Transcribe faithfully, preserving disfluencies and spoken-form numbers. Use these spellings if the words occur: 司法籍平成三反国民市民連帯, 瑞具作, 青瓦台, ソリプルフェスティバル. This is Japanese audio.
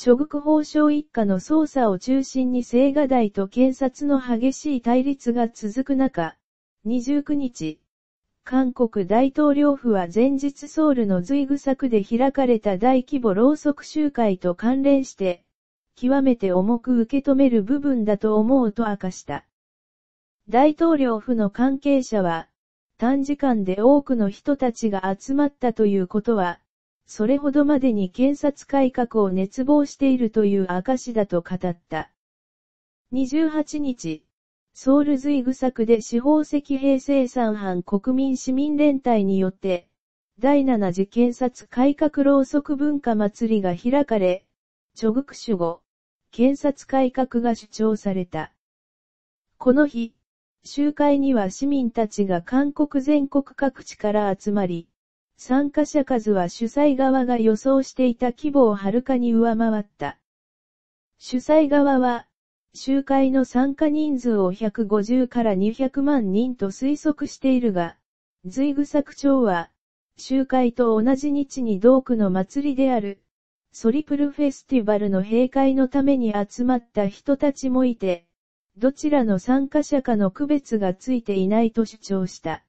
諸国法相一家の捜査を中心に青瓦台と検察の激しい対立が続く中、にじゅうくにち、韓国大統領府は前日ソウルの瑞具作で開かれた大規模ろうそく集会と関連して、極めて重く受け止める部分だと思うと明かした。大統領府の関係者は、短時間で多くの人たちが集まったということは、それほどまでに検察改革を熱望しているという証だと語った。にじゅうはちにち、ソウル瑞具作で司法籍平成三反国民市民連帯によって、だいなな次検察改革ろうそく文化祭りが開かれ、諸国主語、検察改革が主張された。この日、集会には市民たちが韓国全国各地から集まり、参加者数は主催側が予想していた規模をはるかに上回った。主催側は、集会の参加人数をひゃくごじゅうからにひゃくまんにんと推測しているが、瑞具作長は、集会と同じ日に同区の祭りである、ソリプルフェスティバルの閉会のために集まった人たちもいて、どちらの参加者かの区別がついていないと主張した。